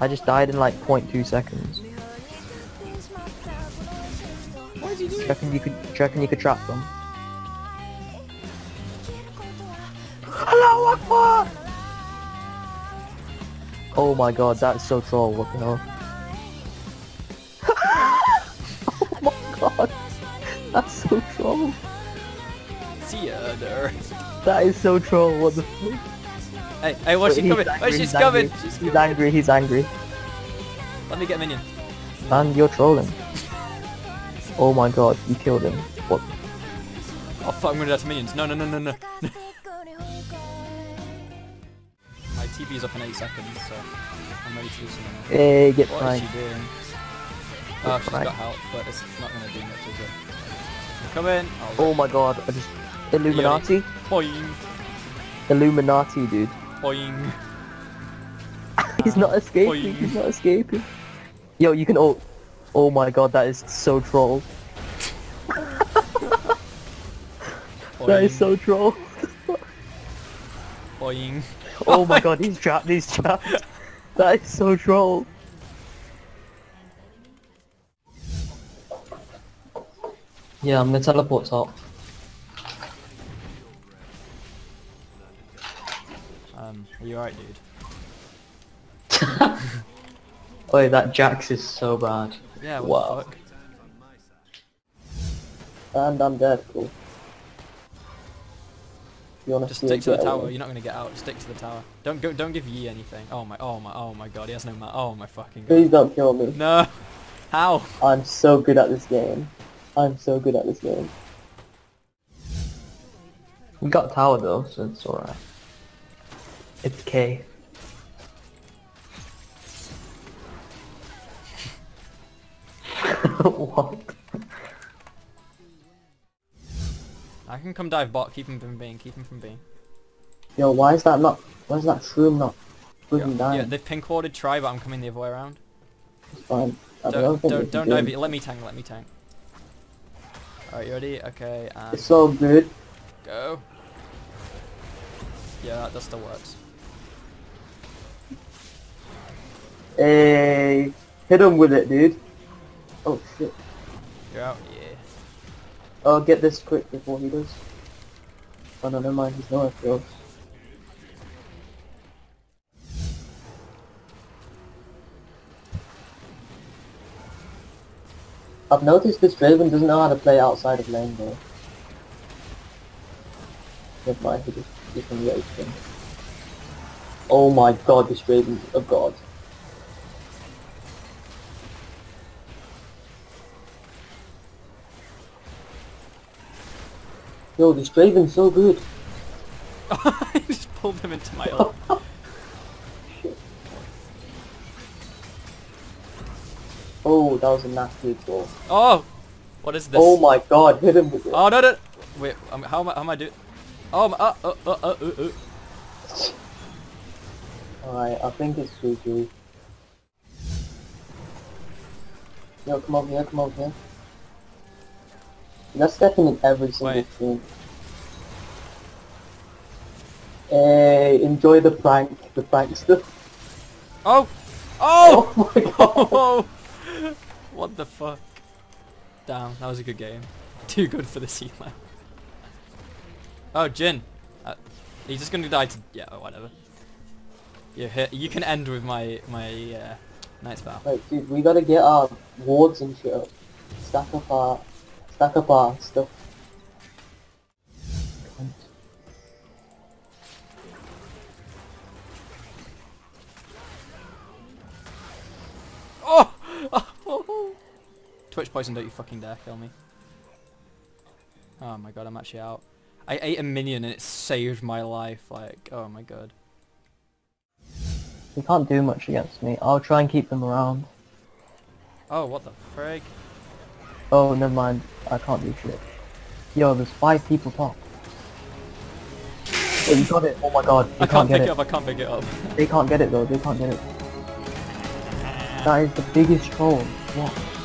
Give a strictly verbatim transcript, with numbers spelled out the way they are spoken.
I just died in like zero point two seconds. What did you do? Do you reckon you could, do you reckon you could trap them? Hello, Akbar! Oh my god, that's so troll, what the hell? Oh my god, that's so troll. Theater. That is so troll, what the fuck? Hey, hey, what's she coming? Angry, oh, she's coming! Angry. She's coming. He's angry, he's angry. Let me get a minion. And you're trolling. Oh my god, you killed him. What? Oh fuck, I'm gonna die to minions. No, no, no, no, no. My T B's up in eight seconds, so I'm ready to do something. Hey, get what fine. Is she doing? Get oh, she's fine. Got help, but it's not gonna do much, is it? Come in! Oh, oh my god, I just... Illuminati? Boing! Illuminati, dude. Boing! He's not escaping, Boing. He's not escaping. Yo, you can ult. Oh my god, that is so troll. That is so troll. Boing. Oh my god, he's trapped, he's trapped. That is so troll. Yeah, I'm gonna teleport top. Um, are you alright, dude? Wait, that Jax is so bad. Yeah, what wow. The fuck? And I'm dead, cool. Just stick to the tower. Away. You're not gonna get out. Just stick to the tower. Don't go. Don't give Yi anything. Oh my. Oh my. Oh my god. He has no mana. Oh my fucking god. Please don't kill me. No. How? I'm so good at this game. I'm so good at this game. We got tower though, so it's alright. It's K. What? I can come dive bot, keep him from being, keep him from being. Yo, why is that not, why is that shroom not freaking dying? Yeah, they've pink warded try, but I'm coming the other way around. It's fine. I don't don't, don't, don't dive it, let me tank, let me tank. Alright, you ready? Okay, and... It's so good. Go. Yeah, that, that still works. Hey, hit him with it, dude. Oh shit. You're out, yeah. Oh, get this quick before he does. Oh no, never mind, he's not after us. I've noticed this Draven doesn't know how to play outside of lane though. Never mind, he just, he can rage him. Oh my god, this Draven's a god. Yo, this Draven's so good. I just pulled him into my ult. Oh, that was a nasty draw. Oh! What is this? Oh my god, hit him with it. Oh, no, no! Wait, um, how am I, how am I doing? Oh, my, uh, uh, uh, uh, uh, uh. Alright, I think it's G G. Yo, come over here, come over here. That's stepping in every single Wait. Team. Hey, enjoy the prank, the prank stuff. Oh! Oh! Oh my god! What the fuck? Damn, that was a good game. Too good for the healer. Oh, Jhin! Uh, he's just gonna die to... Yeah, oh, whatever. You hit. You can end with my... my... Uh, Knight's Vow. Wait, dude, we gotta get our wards and shit up. Stack up our... Stack up our stuff. Oh! Oh! Twitch poison, don't you fucking dare kill me. Oh my god, I'm actually out. I ate a minion and it saved my life, like, oh my god. You can't do much against me. I'll try and keep them around. Oh, what the frig? Oh, never mind. I can't do shit. Yo, there's five people top. Oh, you got it. Oh my god. I can't, can't pick it up. I can't pick it up. They can't get it though. They can't get it. That is the biggest troll. What?